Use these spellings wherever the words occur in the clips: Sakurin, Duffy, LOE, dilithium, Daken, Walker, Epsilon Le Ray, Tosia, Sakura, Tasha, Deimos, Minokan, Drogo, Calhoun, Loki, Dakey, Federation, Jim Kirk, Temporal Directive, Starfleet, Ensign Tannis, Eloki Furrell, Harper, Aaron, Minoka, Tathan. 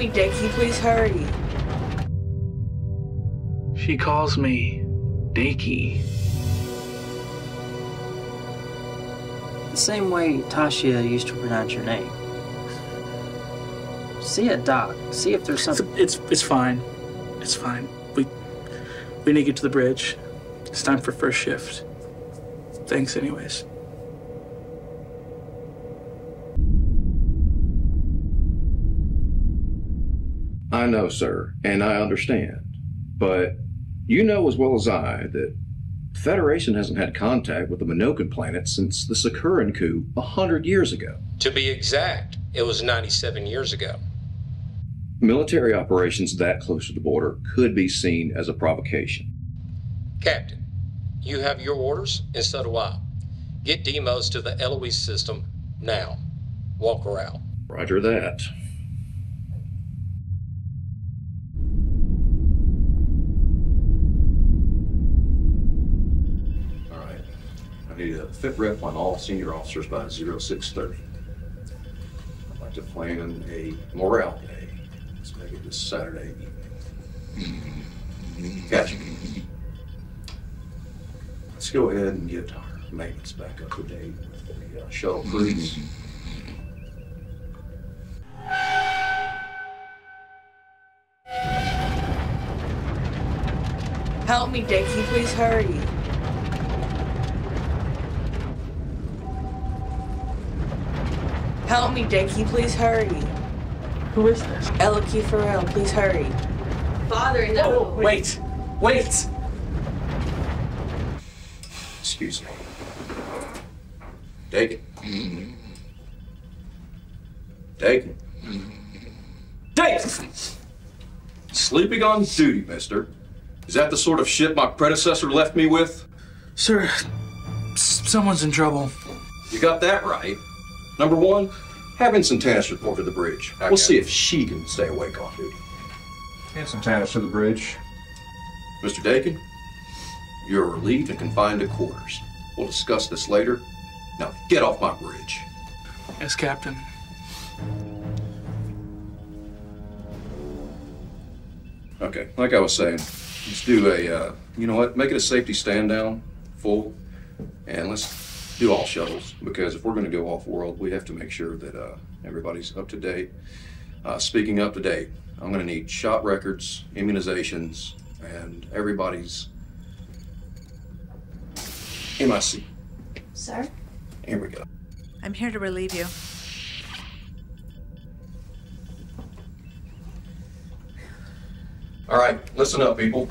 me, Dakey. Please hurry. She calls me Dakey. The same way Tasha used to pronounce your name. See it, Doc. See if there's something. It's fine. It's fine. We need to get to the bridge. It's time for first shift. Thanks, anyways. I know, sir, and I understand. But you know as well as I that the Federation hasn't had contact with the Minokan planet since the Sakurin coup 100 years ago. To be exact, it was 97 years ago. Military operations that close to the border could be seen as a provocation. Captain, you have your orders, and so do I. Get Deimos to the LOE system now. Walker out. Roger that. I need a fit rep on all senior officers by 06:30. I'd like to plan a morale day. Let's make it this Saturday evening. Gotcha. Let's go ahead and get our maintenance back up to date with the shuttle crews. Help me, Dakey. Please hurry. Help me, Dakey, please hurry. Who is this? Eloki Furrell, please hurry. Father, no! Oh, wait! Wait! Excuse me. Daken. Daken. Daken! Sleeping on duty, mister. Is that the sort of shit my predecessor left me with? Sir, someone's in trouble. You got that right. Number one, have Ensign Tannis report to the bridge. Okay. We'll see if she can stay awake off duty. Ensign Tannis to the bridge. Mr. Daken, you're relieved and confined to quarters. We'll discuss this later. Now get off my bridge. Yes, Captain. Okay, like I was saying, let's do a, you know what, make it a safety stand down, full, and let's do all shuttles, because if we're going to go off-world, we have to make sure that everybody's up to date. Speaking up to date, I'm going to need shot records, immunizations, and everybody's MIC. Sir? Here we go. I'm here to relieve you. All right, listen up, people.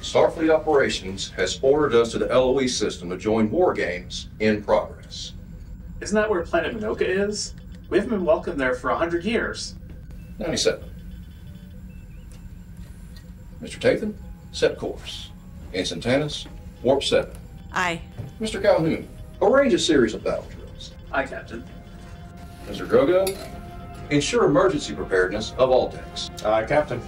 Starfleet Operations has ordered us to the LOE system to join war games in progress. Isn't that where Planet Minoka is? We haven't been welcomed there for 100 years. 97. Mr. Tathan, set course. Ensign Tannis, Warp 7. Aye. Mr. Calhoun, arrange a series of battle drills. Aye, Captain. Mr. Drogo, ensure emergency preparedness of all decks. Aye, Captain.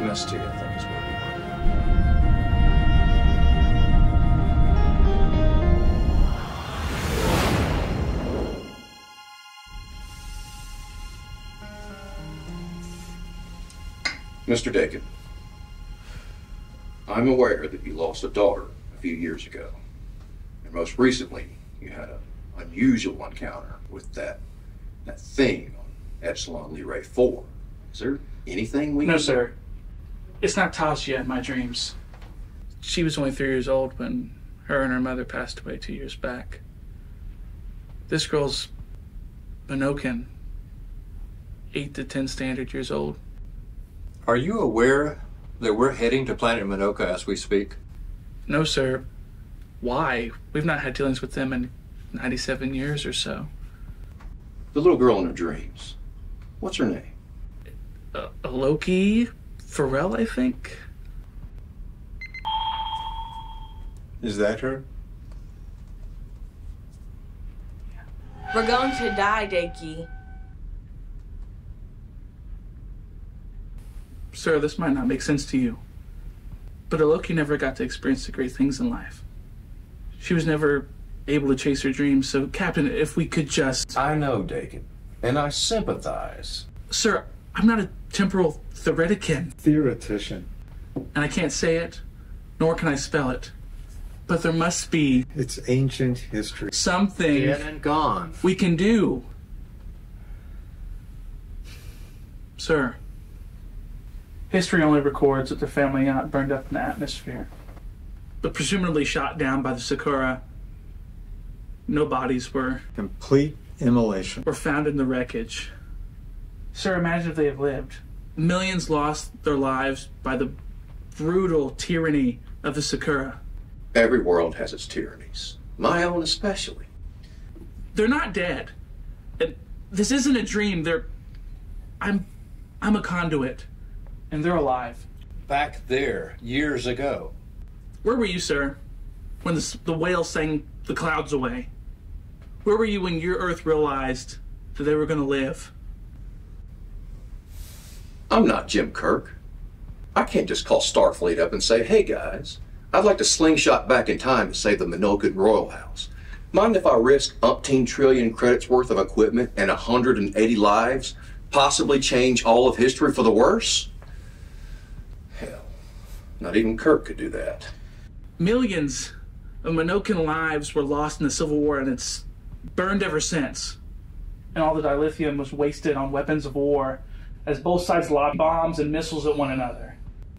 MST, I think is what we want. Mr. Daken, I'm aware that you lost a daughter a few years ago, and most recently you had an unusual encounter with that thing on Epsilon Le Ray 4. Is there anything we? No, sir. It's not Tosia in my dreams. She was only 3 years old when her and her mother passed away 2 years back. This girl's Minokan, 8 to 10 standard years old. Are you aware that we're heading to Planet Minoka as we speak? No, sir. Why? We've not had dealings with them in 97 years or so. The little girl in her dreams. What's her name? Eloki Furrell, I think. Is that her? We're going to die, Dakey. Sir, this might not make sense to you. But Eloki never got to experience the great things in life. She was never able to chase her dreams, so Captain, if we could just... I know, Daken, and I sympathize. Sir, I'm not a temporal theoretician. And I can't say it, nor can I spell it. But there must be... It's ancient history. Something... Dead and gone. We can do. Sir, history only records that their family got burned up in the atmosphere. But presumably shot down by the Sakura. No bodies were... Complete immolation. ...were found in the wreckage. Sir, imagine if they have lived. Millions lost their lives by the brutal tyranny of the Sakura. Every world has its tyrannies. My own especially. They're not dead. And this isn't a dream. They're... I'm a conduit. And they're alive. Back there, years ago. Where were you, sir, when the whale sang the clouds away? Where were you when your Earth realized that they were going to live? I'm not Jim Kirk. I can't just call Starfleet up and say, hey guys, I'd like to slingshot back in time to save the Minokan Royal House. Mind if I risk umpteen trillion credits worth of equipment and 180 lives, possibly change all of history for the worse? Hell, not even Kirk could do that. Millions of Minokan lives were lost in the Civil War, and it's burned ever since. And all the dilithium was wasted on weapons of war as both sides lobbed bombs and missiles at one another.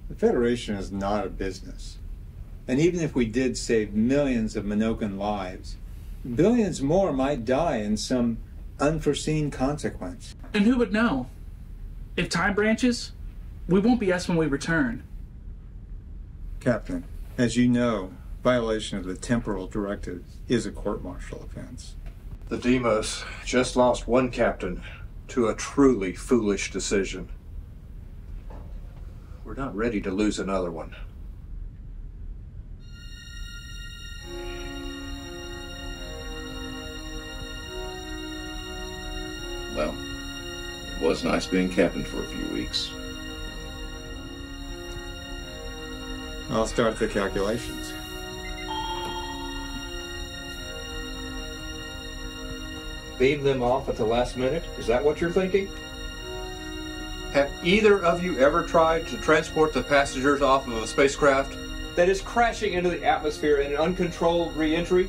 The Federation is not a business. And even if we did save millions of Minokan lives, billions more might die in some unforeseen consequence. And who would know? If time branches, we won't be us when we return. Captain, as you know, violation of the Temporal Directive is a court-martial offense. The Deimos just lost one captain to a truly foolish decision. We're not ready to lose another one. Well, it was nice being captain for a few weeks. I'll start the calculations. Beam them off at the last minute? Is that what you're thinking? Have either of you ever tried to transport the passengers off of a spacecraft that is crashing into the atmosphere in an uncontrolled re-entry?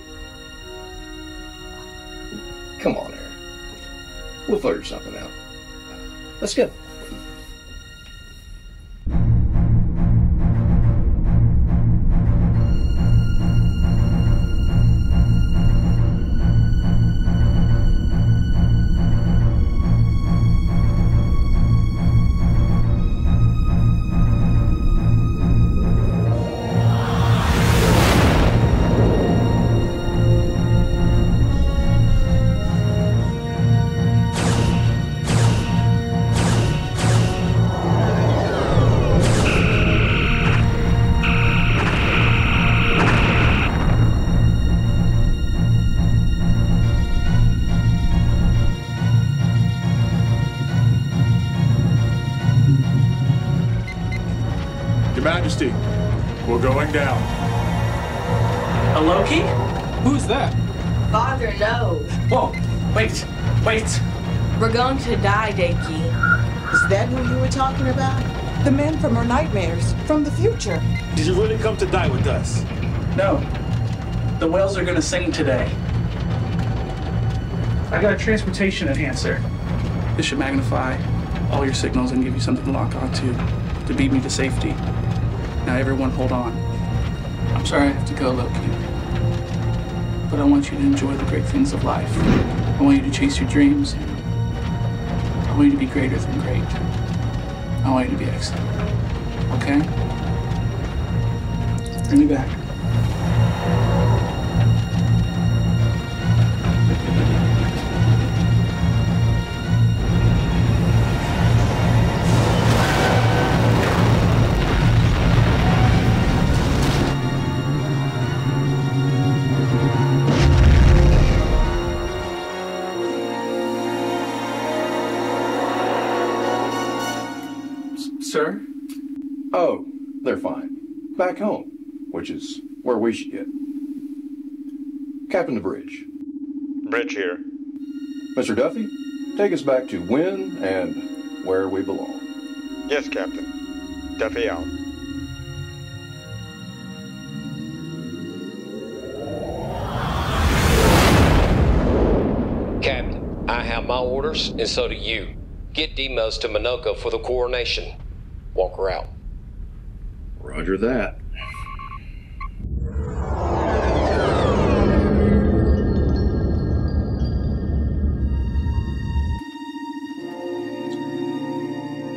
Come on, Aaron. We'll figure something out. Let's go. We're going down. Eloki? Who's that? Father knows. Whoa, wait, wait. We're going to die, Dakey. Is that who you were talking about? The men from her nightmares, from the future. Did you really come to die with us? No. The whales are gonna sing today. I got a transportation enhancer. This should magnify all your signals and give you something to lock onto to beat me to safety. Now everyone hold on. I'm sorry I have to go, Loki. But I want you to enjoy the great things of life. I want you to chase your dreams. I want you to be greater than great. I want you to be excellent. Okay? Bring me back. back home, which is where we should get. Captain DeBridge. Bridge here. Mr. Duffy, take us back to when and where we belong. Yes, Captain. Duffy out. Captain, I have my orders, and so do you. Get Deimos to Minoka for the coronation. Walker out. Roger that.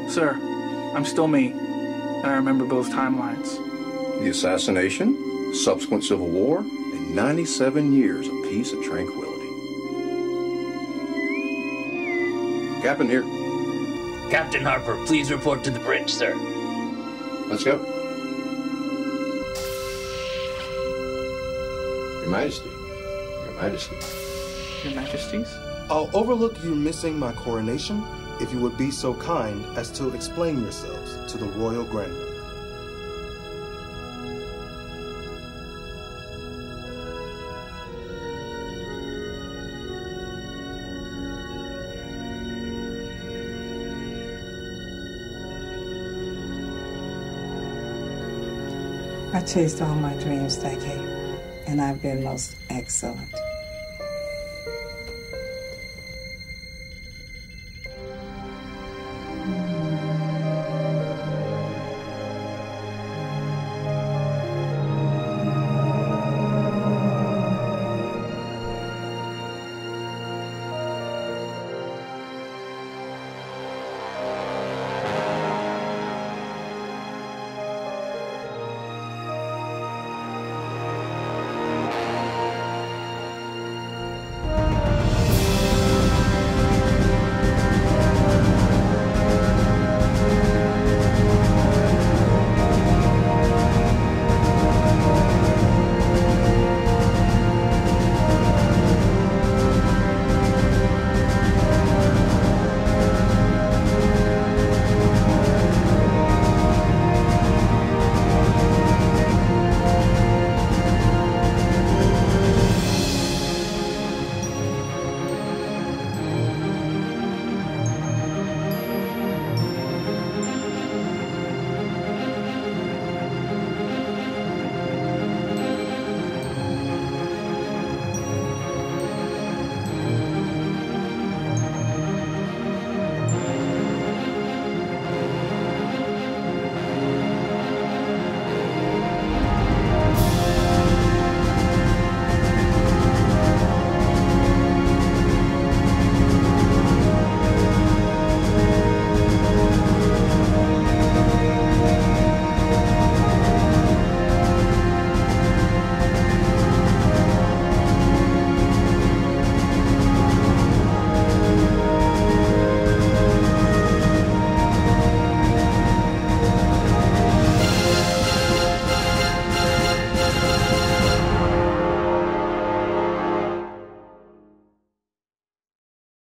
Sir, I'm still me, and I remember both timelines. The assassination, subsequent civil war, and 97 years of peace and tranquility. Captain here. Captain Harper, please report to the bridge, sir. Let's go. Your Majesty. Your Majesty. Your Majesties? I'll overlook you missing my coronation if you would be so kind as to explain yourselves to the royal grandmother. I chased all my dreams, Dakey, and I've been most excellent.